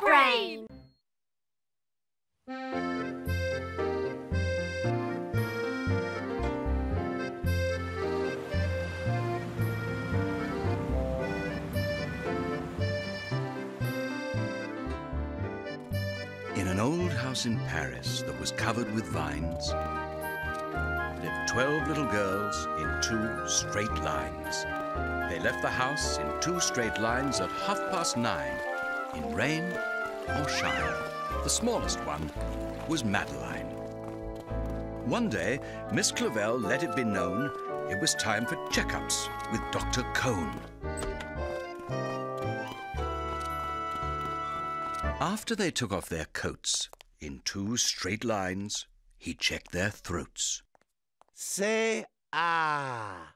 your brain! In an old house in Paris that was covered with vines, lived 12 little girls in 2 straight lines. They left the house in 2 straight lines at 9:30, in rain or shine. The smallest one was Madeline. One day, Miss Clavel let it be known it was time for checkups with Dr. Cohn. After they took off their coats, in 2 straight lines, he checked their throats. Say ah.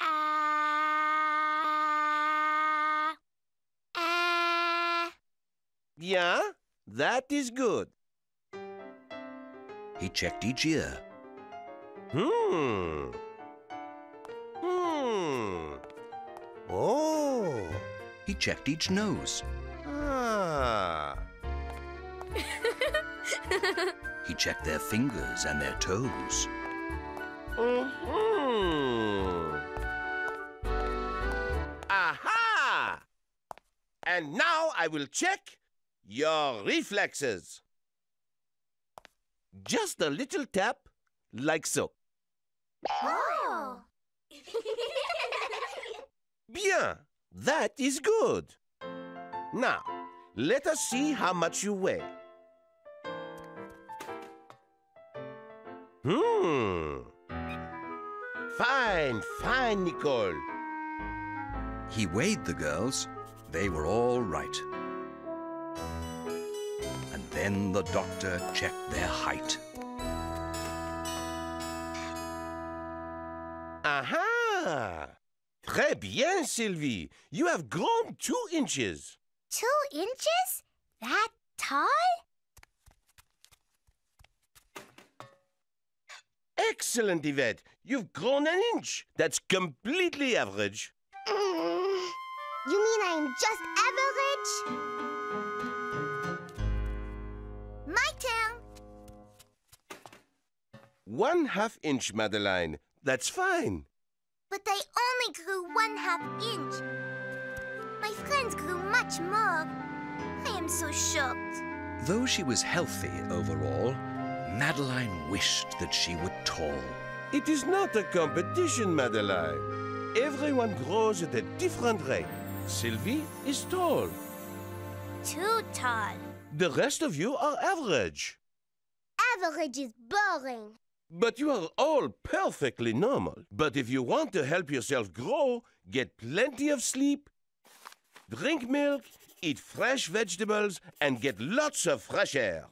Ah. Ah. Yeah, that is good. He checked each ear. Hmm. Hmm. Oh. He checked each nose. Ah. He checked their fingers and their toes. Mm-hmm. Aha! And now I will check your reflexes. Just a little tap, like so. Oh! Bien, that is good. Now, let us see how much you weigh. Hmm. Fine, fine, Nicole. He weighed the girls. They were all right. And then the doctor checked their height. Aha! Très bien, Sylvie. You have grown 2 inches. 2 inches? That tall? Excellent, Yvette. You've grown 1 inch. That's completely average. You mean I'm just average? My turn. 1/2 inch, Madeline. That's fine. But I only grew 1/2 inch. My friends grew much more. I am so shocked. Though she was healthy overall, Madeline wished that she were tall. It is not a competition, Madeline. Everyone grows at a different rate. Sylvie is tall. Too tall. The rest of you are average. Average is boring. But you are all perfectly normal. But if you want to help yourself grow, get plenty of sleep, drink milk, eat fresh vegetables, and get lots of fresh air.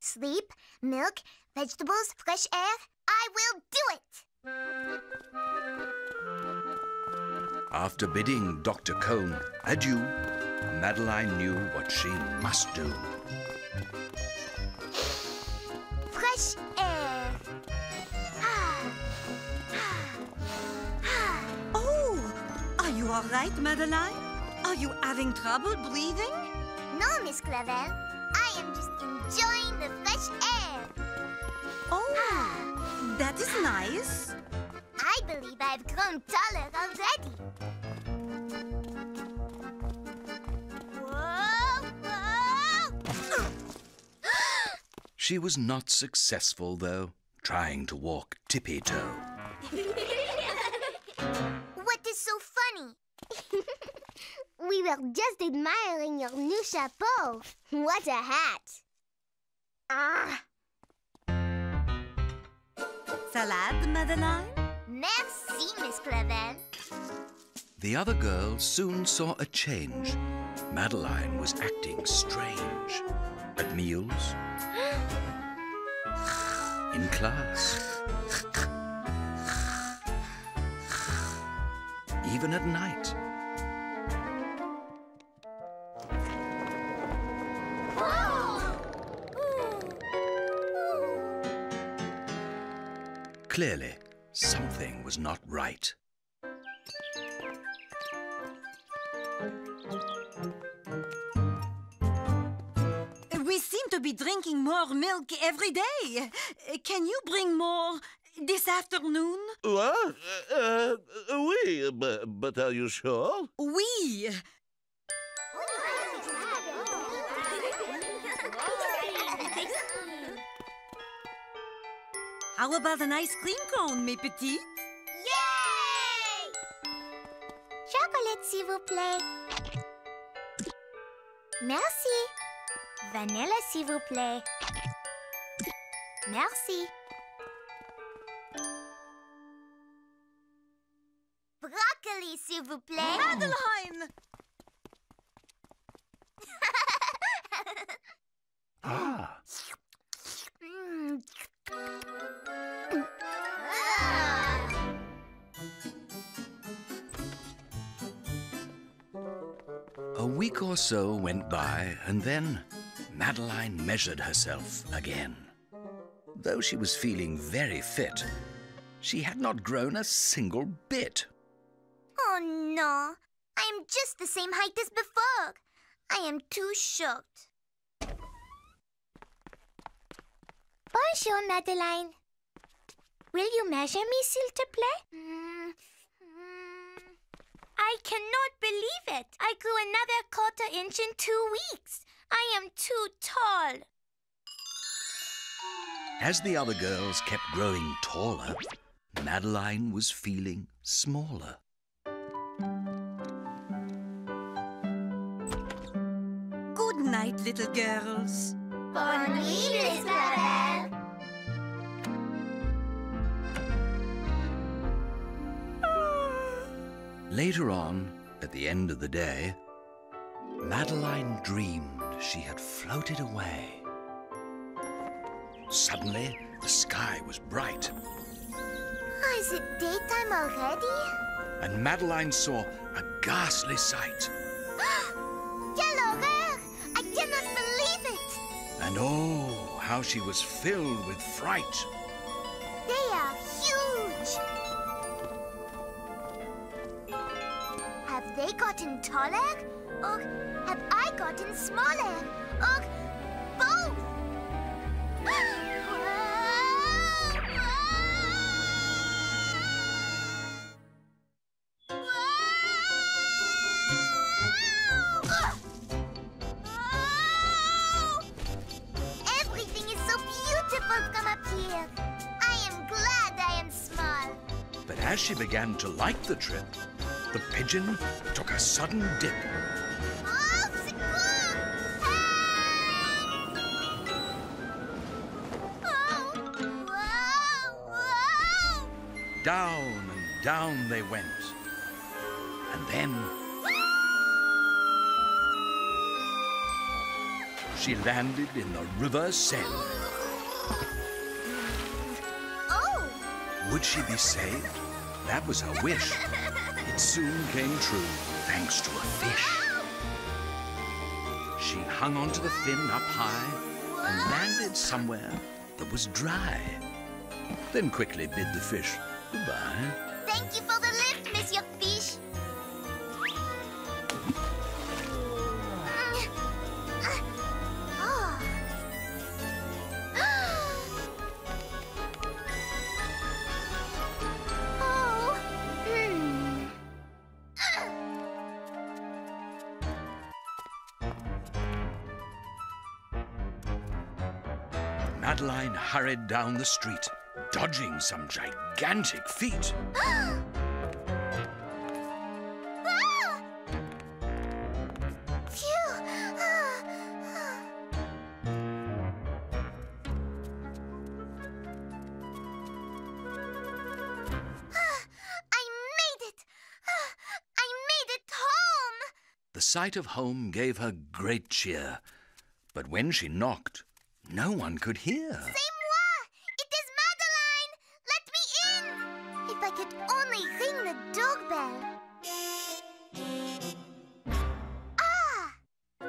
Sleep, milk, vegetables, fresh air. I will do it! After bidding Dr. Cohn adieu, Madeline knew what she must do. Fresh air. Oh, are you all right, Madeline? Are you having trouble breathing? No, Miss Clavel. I am just enjoying the fresh air. Oh, that is nice. I believe I've grown taller already. Whoa, whoa. She was not successful, though, trying to walk tippy-toe. What is so funny? We were just admiring your new chapeau. What a hat. Ah. Salad, Madeline? Merci, Miss Clavel. The other girl soon saw a change. Madeline was acting strange. At meals. In class. Even at night. Clearly, something was not right. to be drinking more milk every day. Can you bring more this afternoon? What? Oui, but are you sure? Oui. How about an ice cream cone, mes petites? Yay! Chocolate, s'il vous plaît. Merci. Vanilla, s'il vous plaît. Merci. Broccoli, s'il vous plaît. Madeline! Ah! Mm. A week or so went by, and then Madeline measured herself again. Though she was feeling very fit, she had not grown a single bit. Oh no, I am just the same height as before. I am too short. Bonjour, Madeline. Will you measure me, s'il te plaît? I cannot believe it. I grew another quarter-inch in 2 weeks. I am too tall. As the other girls kept growing taller, Madeline was feeling smaller. Good night, little girls. Bonne nuit, Miss Clavel. Later on, at the end of the day, Madeline dreamed she had floated away. Suddenly, the sky was bright. Oh, is it daytime already? And Madeline saw a ghastly sight. Quelle horreur! I cannot believe it! And oh, how she was filled with fright. They are huge! Have they gotten taller? Or have I gotten smaller? Or both? Everything is so beautiful from up here. I am glad I am small. But as she began to like the trip, the pigeon took a sudden dip. Oh, c'est cool! Oh, whoa, whoa. Down and down they went. And then she landed in the river Seine. Oh! Would she be saved? That was her wish. It soon came true, thanks to a fish. She hung onto the fin up high and landed somewhere that was dry. Then quickly bid the fish goodbye. Thank you for the lift, Monsieur Fish. Madeline hurried down the street, dodging some gigantic feet. Ah! Phew! Ah! Ah! Ah, I made it! Ah, I made it home! The sight of home gave her great cheer, but when she knocked, no one could hear. C'est moi! It is Madeline! Let me in! If I could only ring the doorbell. Ah!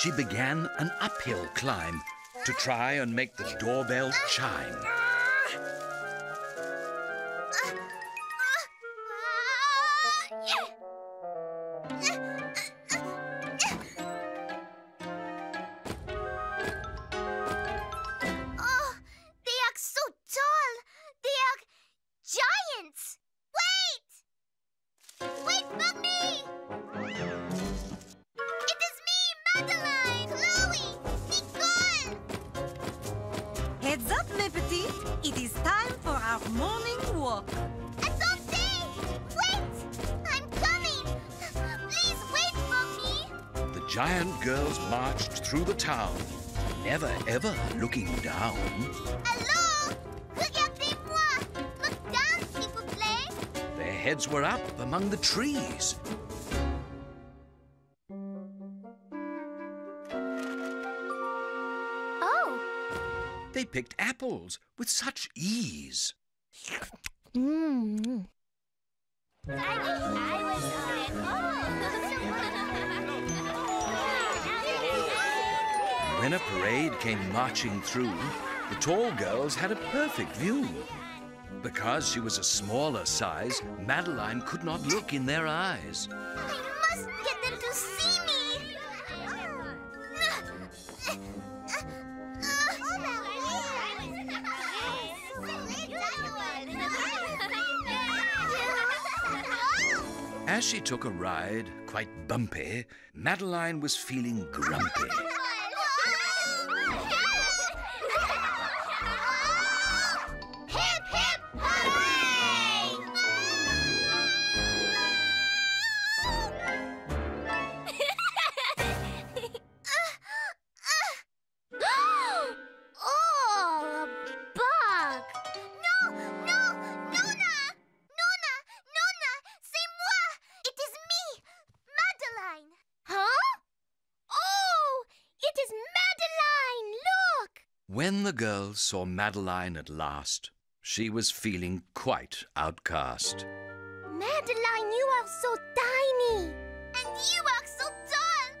She began an uphill climb to try and make the doorbell chime. giant girls marched through the town, never ever looking down. Hello! Regardez-moi! Look down, s'il vous plaît! Their heads were up among the trees. Oh! They picked apples with such ease. Mmm. I was When a parade came marching through, the tall girls had a perfect view. Because she was a smaller size, Madeline could not look in their eyes. I must get them to see me! As she took a ride, quite bumpy, Madeline was feeling grumpy. When the girls saw Madeline at last, she was feeling quite outcast. Madeline, you are so tiny. And you are so tall.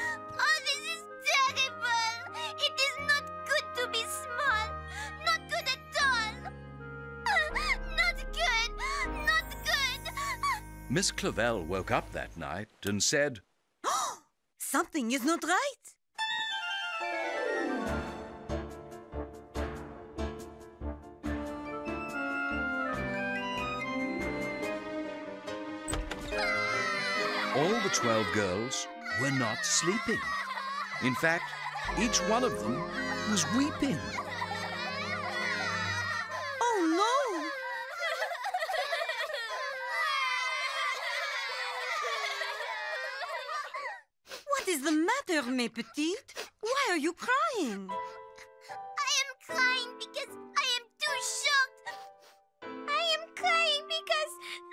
Oh, this is terrible. It is not good to be small. Not good at all. Not good. Not good. Miss Clavel woke up that night and said, "Oh, something is not right." All the 12 girls were not sleeping. In fact, each one of them was weeping. Oh, no! What is the matter, mes petites? Why are you crying? I am crying because I am too short. I am crying because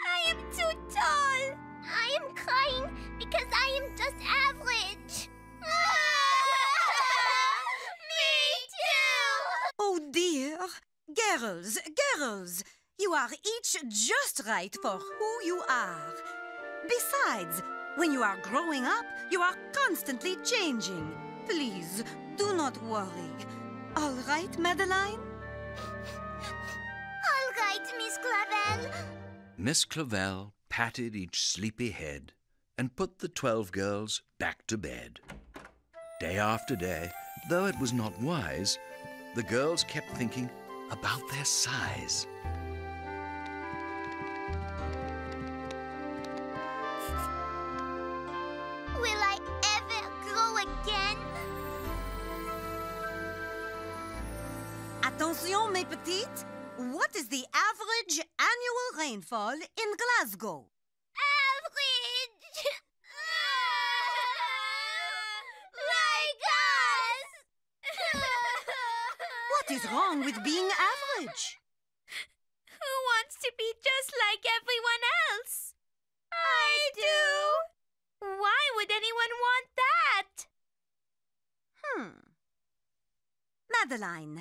I am too tall. I am crying because I am just average. Me too! Oh dear. Girls, girls, you are each just right for who you are. Besides, when you are growing up, you are constantly changing. Please, do not worry. All right, Madeline? All right, Miss Clavel. Miss Clavel patted each sleepy head and put the 12 girls back to bed. Day after day, though it was not wise, the girls kept thinking about their size. Will I ever grow again? Attention, mes petites! What is the average annual rainfall in Glasgow? Average! Like us! What is wrong with being average? Who wants to be just like everyone else? I do! Why would anyone want that? Madeline,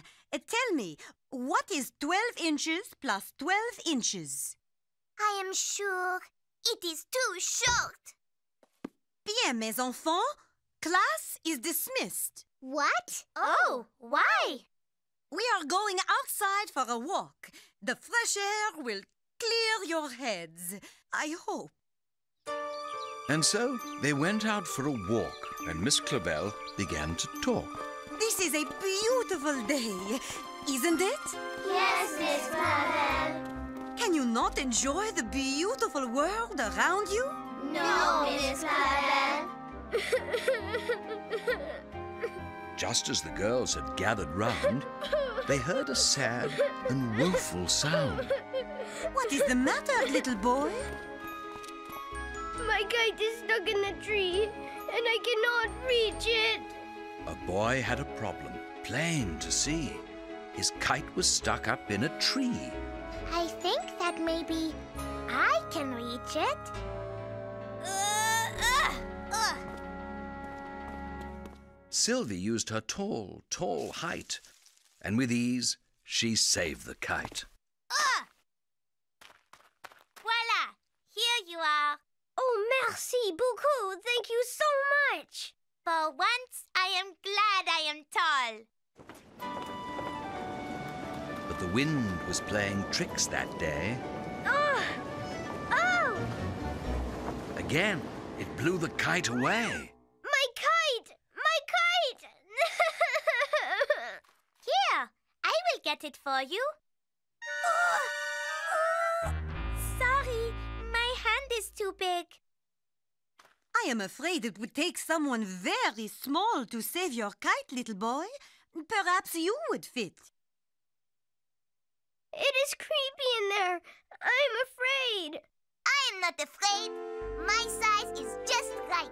tell me, what is 12 inches plus 12 inches? I am sure it is too short. Bien, mes enfants, class is dismissed. What? Oh, why? We are going outside for a walk. The fresh air will clear your heads, I hope. And so they went out for a walk, and Miss Clavel began to talk. This is a beautiful day, isn't it? Yes, Miss Clavel. Can you not enjoy the beautiful world around you? No, Miss Clavel. Just as the girls had gathered round, they heard a sad and woeful sound. What is the matter, little boy? My kite is stuck in the tree, and I cannot reach it. A boy had a problem, plain to see. His kite was stuck up in a tree. I think that maybe I can reach it. Sylvie used her tall height, and with ease, she saved the kite. Voila! Here you are. Oh, merci beaucoup. Thank you so much. For once, I am glad I am tall. But the wind was playing tricks that day. Oh! Again, it blew the kite away. My kite! My kite! Here, I will get it for you. Sorry, my hand is too big. I am afraid it would take someone very small to save your kite, little boy. Perhaps you would fit. It is creepy in there. I'm afraid. I am not afraid. My size is just right.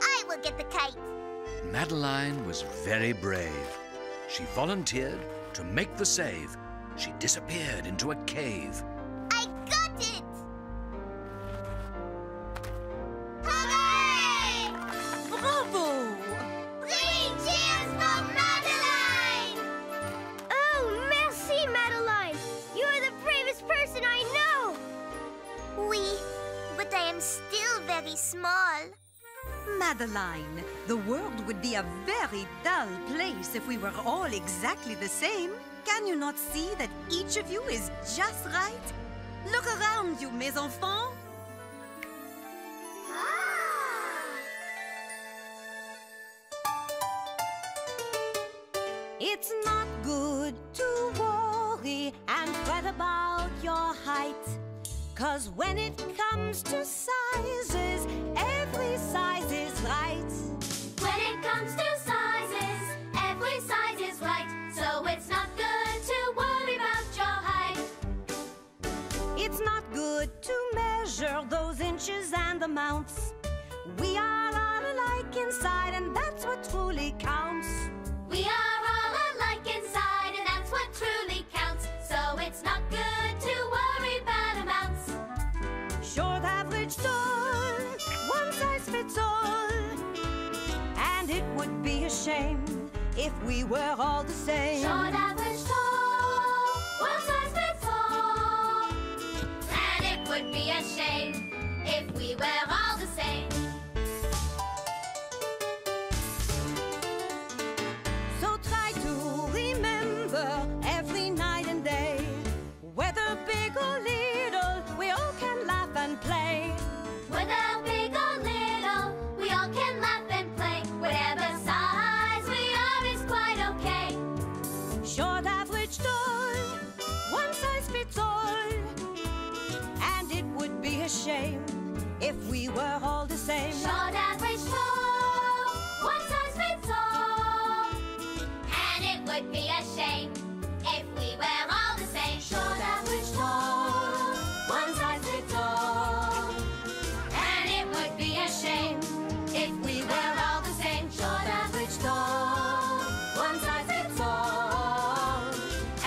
I will get the kite. Madeline was very brave. She volunteered to make the save. She disappeared into a cave. I got it! Hooray! Bravo! 3 cheers for Madeline! Oh, merci, Madeline! You are the bravest person I know! Oui, but I am still very small. Madeline, the world would be a very dull place if we were all exactly the same. Can you not see that each of you is just right? Look around you, mes enfants. It's not good to worry and fret about your height, 'cause when it comes to sizes, every size is right. When it comes to sizes, every size is right. So it's not good to worry about your height. It's not good to measure those inches and amounts. We are all alike inside, and that's what truly counts. We are all alike inside, and that's what truly counts. So it's not good to worry about amounts. Short, average, tall, one size fits all. And it would be a shame if we were all the same. Short, average, tall, one size fits all. And it would be a shame if we were all the same. So try to remember every night and day, whether big or little, we all can laugh and play. Whether big or little, we all can laugh and play. Whatever size we are is quite okay. Short, average, tall, one size fits all. And it would be a shame if we were all the same. Short, average, tall, one size fits all. And it would be a shame if we were all the same. Short, average, tall, one size fits all. And it would be a shame if we were all the same. Short, average, tall, one size fits all.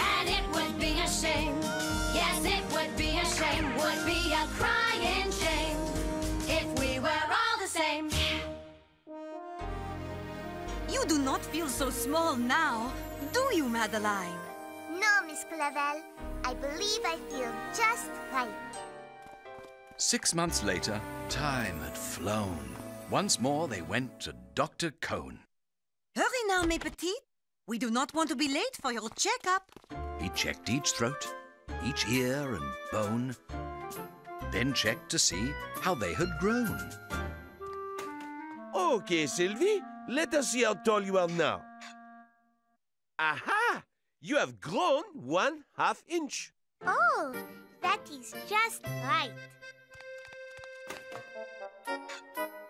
And it would be a shame. Yes, it would be a shame. Would be a crying shame if we were all the same. You do not feel so small now, do you, Madeline? No, Miss Clavel. I believe I feel just right. 6 months later, time had flown. Once more, they went to Dr. Cohn. Hurry now, mes petites. We do not want to be late for your checkup. He checked each throat, each ear and bone, then checked to see how they had grown. Okay, Sylvie, let us see how tall you are now. Aha! You have grown 1/2 inch. Oh, that is just right.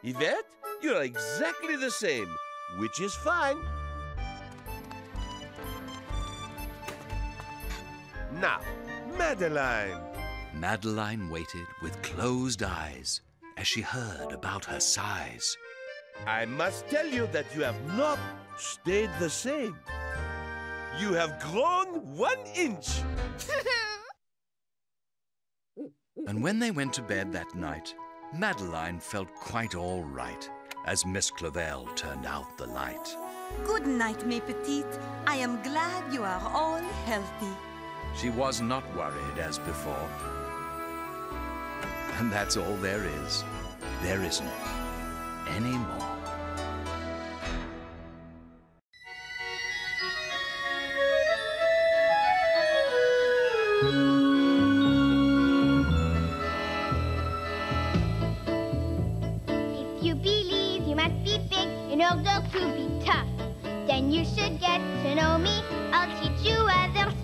Yvette, you're exactly the same, which is fine. Now, Madeline. Madeline waited with closed eyes as she heard about her size. I must tell you that you have not stayed the same. You have grown 1 inch. And when they went to bed that night, Madeline felt quite all right as Miss Clavel turned out the light. Good night, mes petites. I am glad you are all healthy. She was not worried as before. And that's all there is. There isn't any more. If you believe you must be big in order to be tough, then you should get to know me. I'll teach you other